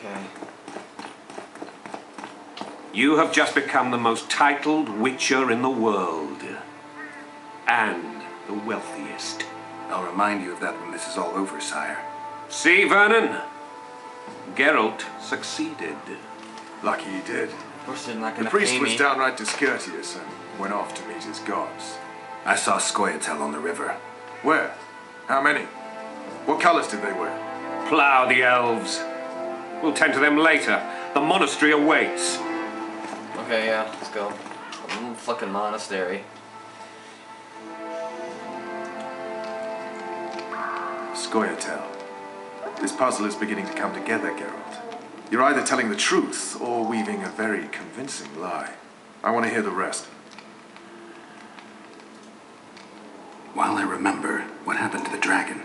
Okay. You have just become the most titled witcher in the world. And the wealthiest. I'll remind you of that when this is all over, sire. See, Vernon? Geralt succeeded. Lucky he did. The priest was downright discourteous and went off to meet his gods. I saw Scoia'tael on the river. Where? How many? What colors did they wear? Plow the elves. We'll tend to them later. The monastery awaits. Okay, yeah, let's go. Ooh, fucking monastery. Scoia'tael. This puzzle is beginning to come together, Geralt. You're either telling the truth or weaving a very convincing lie. I want to hear the rest. While I remember, what happened to the dragon?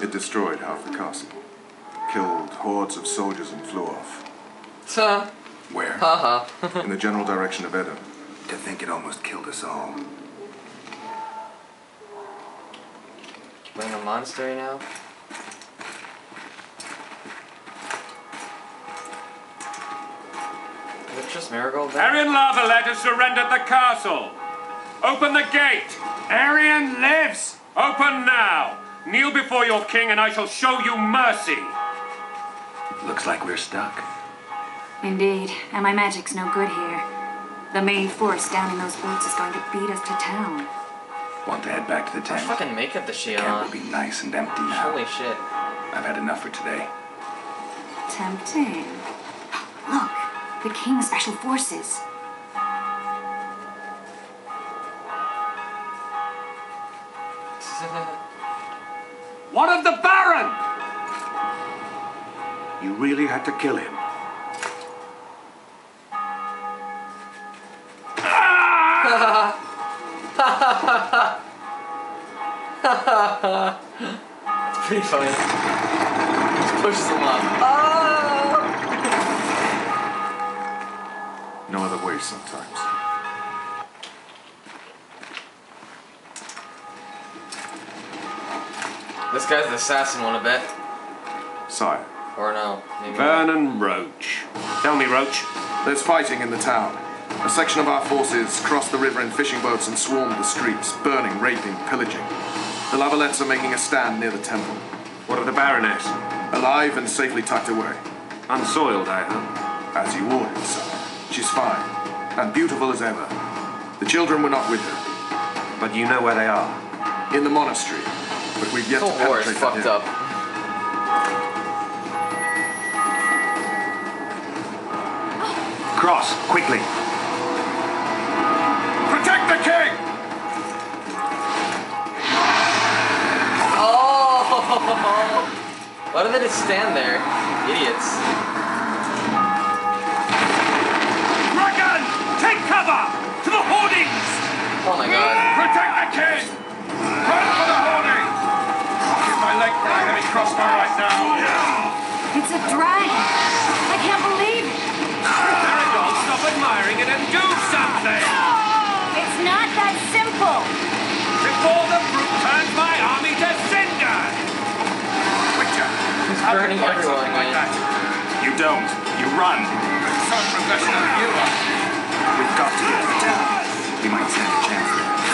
It destroyed half the castle. Killed hordes of soldiers and flew off. Sir. Where? Haha. In the general direction of Edom. To think it almost killed us all. We're in a monastery now? Is it just Marigold there? Arian Lavalette has surrendered the castle! Open the gate! Arian lives! Open now! Kneel before your king and I shall show you mercy! Looks like we're stuck. Indeed, and my magic's no good here. The main force down in those woods is going to beat us to town. Want to head back to the tent? What fucking makeup does she on? Camp will be nice and empty now. Holy shit. I've had enough for today. Tempting. Look, the king's special forces. One of the Baron! You really had to kill him. It's pretty funny. Just pushes him up. Oh! No other way sometimes. This guy's the assassin one, I bet. Sire. Or no. Vernon Roach. Tell me, Roach. There's fighting in the town. A section of our forces crossed the river in fishing boats and swarmed the streets, burning, raping, pillaging. The Lavalettes are making a stand near the temple. What of the Baroness? Alive and safely tucked away. Unsoiled, I hope. As you ordered, sir. She's fine, and beautiful as ever. The children were not with her. But you know where they are. In the monastery. But we've yet to penetrate the fucked up. Cross, quickly. Protect the king! Oh! Why do they just stand there? Idiots. Dragon! Take cover! To the hoardings! Oh my god. Protect the king! Run for the hoardings! Get my leg for the heavy crossbow right now. It's a dragon! I can't believe it! Marigold, stop admiring it and do something! No! It's not that simple! Before the brute turns my army to cinder! Witcher, how can you fight something like that? You don't. You run. It's not professional humor. We've got to get to the town. We might stand a chance there. Is it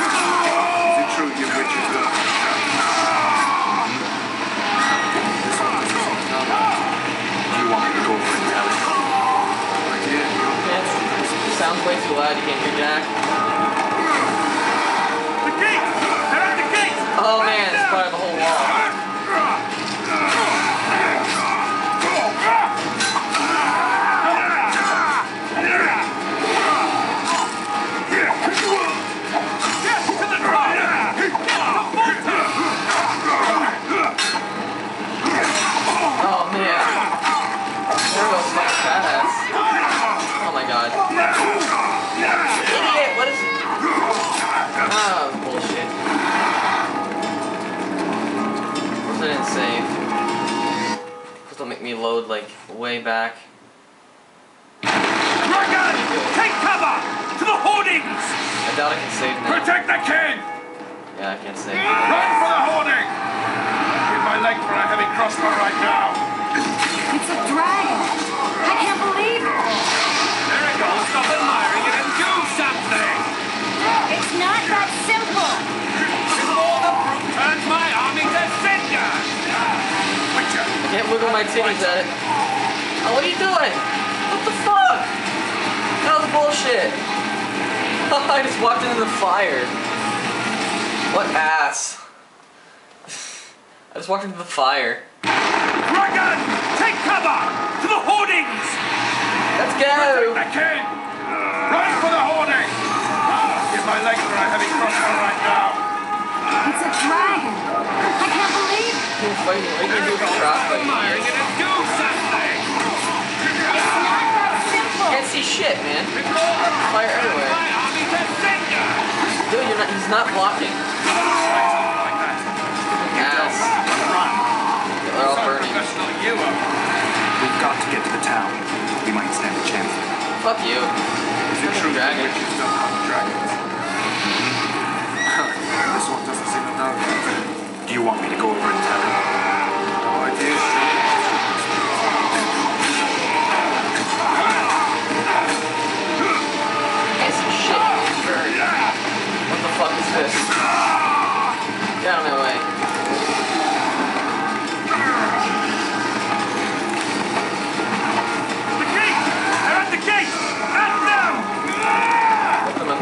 true you witches will? You want me to go for intelligence? Sounds way too loud, you can't hear Jack. The gate! They're at the gate! Oh man, it's part of the whole wall. Oh man. There goes my badass. Oh my god. Ah, bullshit. Of course I didn't save. Of course they'll make me load, like, way back. Dragon! Take cover! To the hoardings! I doubt I can save now. Protect the king! Yeah, I can't save. Run for the hoarding! Give my leg for a heavy crossbow right now! It's a dragon! wiggle my titties at it. Oh, what are you doing? What the fuck? That was bullshit. I just walked into the fire. What ass. I just walked into the fire. Dragon, take cover! To the hoardings! Let's go! I can't! Run for the hoarding! Get my legs for a heavy crossbow right now! It's a dragon! I can't believe it! You're fighting, I can do a trap like this. It's not that simple! Can't see shit, man. Fire everywhere. Dude, you're not, he's not blocking. They're all burning. We've got to get to the town. We might stand a chance. Fuck you. Is it true that witches don't hunt dragons? This one doesn't seem to know. Do you want me to go over and tell him? No idea. This shit is burned. What the fuck is this? Get out of my way.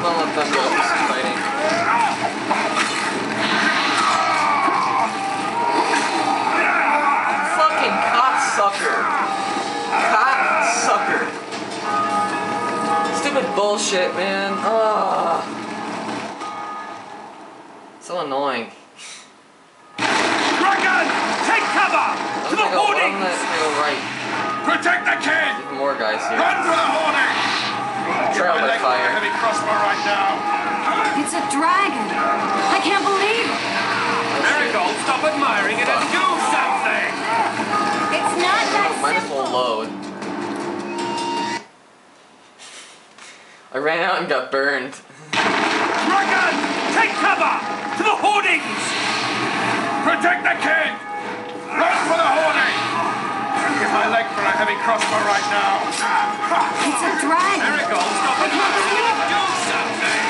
That's what I was fighting. Fucking cocksucker. Cocksucker. Stupid bullshit, man. Ugh. So annoying. Dragon, take cover! To the hoardings! Right. Protect the kid! Even more guys here. Run for the hoardings! Trail by fire. Heavy crossbow right now. It's a dragon. I can't believe it. Marigold, stop admiring it and do something. It's not that simple. Might as well load. I ran out and got burned. Dragon, take cover! To the hoardings! Protect the king! Run for the hoardings! Get my leg for a heavy crossbow right now. It's a dragon. Marigold, stop it. Do something.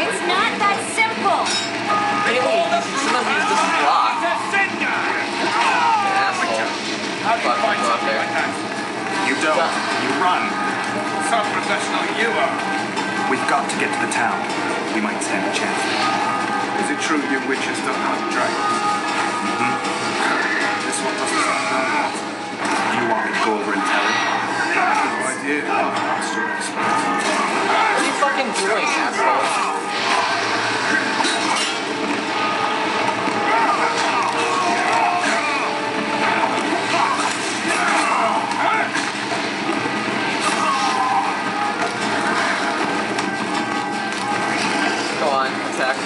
It's not that simple. Sometimes this is blocked. An asshole. How do you find something like that? You don't. You run. Self-professional you are. We've got to get to the town. We might stand a chance. Is it true you witches don't hunt dragons? This one doesn't sound. You want me to go over and tell him? No idea. What are you fucking doing, asshole? Go on, attack.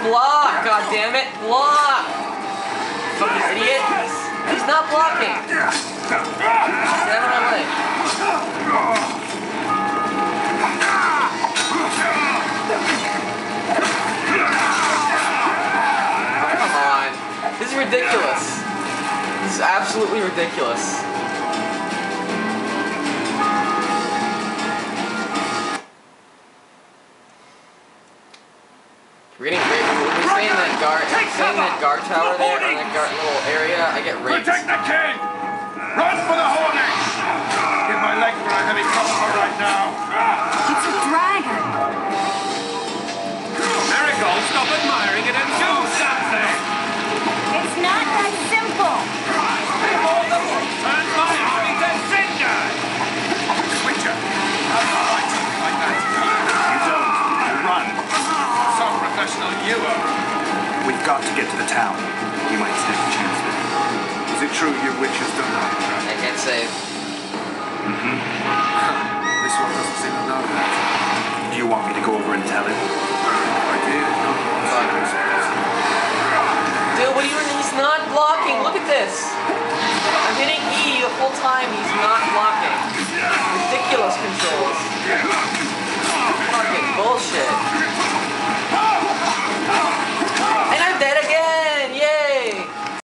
Block, goddammit, block! Fucking idiot! He's not blocking! Get out of my way. Oh, come on. This is ridiculous. This is absolutely ridiculous. We're getting raped. If we stay in that guard, tower there, in that guard little area, I get raped. Protect the king! Run for the hoardings! Get my leg for a heavy crossbow right now. It's a dragon. Marigold, stop admiring it and do something. It's not that simple. Turn my army to cinder. Witcher, how do you fight something like that? You don't. You run. Professional you are. We've got to get to the town. You might stand a chance there. Is it true your witches don't know? I can't save. This one doesn't seem to know that. Do you want me to go over and tell him? I did. Dude, what are you doing? He's not blocking. Look at this. I'm hitting E the whole time. He's not blocking. Ridiculous controls.